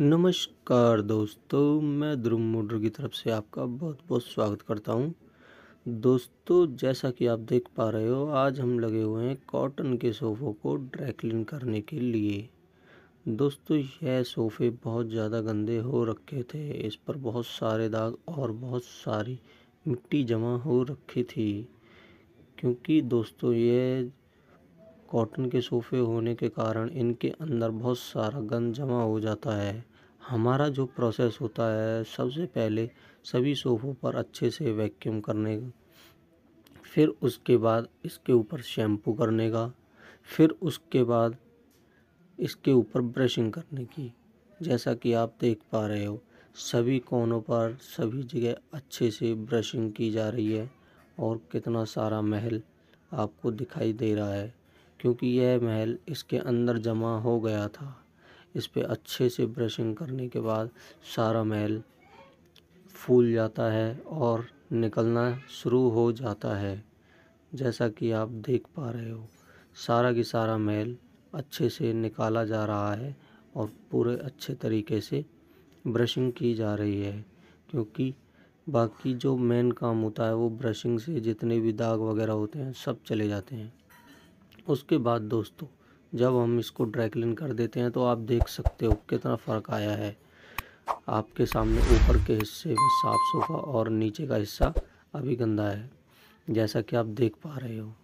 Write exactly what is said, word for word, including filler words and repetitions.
नमस्कार दोस्तों, मैं ध्रुव मोटर की तरफ से आपका बहुत बहुत स्वागत करता हूं। दोस्तों, जैसा कि आप देख पा रहे हो, आज हम लगे हुए हैं कॉटन के सोफ़ों को ड्राई क्लीन करने के लिए। दोस्तों, यह सोफ़े बहुत ज़्यादा गंदे हो रखे थे। इस पर बहुत सारे दाग और बहुत सारी मिट्टी जमा हो रखी थी, क्योंकि दोस्तों यह कॉटन के सोफ़े होने के कारण इनके अंदर बहुत सारा गंद जमा हो जाता है। हमारा जो प्रोसेस होता है, सबसे पहले सभी सोफ़ों पर अच्छे से वैक्यूम करने का, फिर उसके बाद इसके ऊपर शैम्पू करने का, फिर उसके बाद इसके ऊपर ब्रशिंग करने की। जैसा कि आप देख पा रहे हो, सभी कोनों पर सभी जगह अच्छे से ब्रशिंग की जा रही है और कितना सारा महल आपको दिखाई दे रहा है, क्योंकि यह महल इसके अंदर जमा हो गया था। इस पर अच्छे से ब्रशिंग करने के बाद सारा महल फूल जाता है और निकलना शुरू हो जाता है। जैसा कि आप देख पा रहे हो, सारा की सारा महल अच्छे से निकाला जा रहा है और पूरे अच्छे तरीके से ब्रशिंग की जा रही है, क्योंकि बाकी जो मेन काम होता है वो ब्रशिंग से जितने भी दाग वगैरह होते हैं सब चले जाते हैं। उसके बाद दोस्तों, जब हम इसको ड्राई क्लीन कर देते हैं तो आप देख सकते हो कितना फ़र्क आया है। आपके सामने ऊपर के हिस्से में साफ सोफ़ा और नीचे का हिस्सा अभी गंदा है, जैसा कि आप देख पा रहे हो।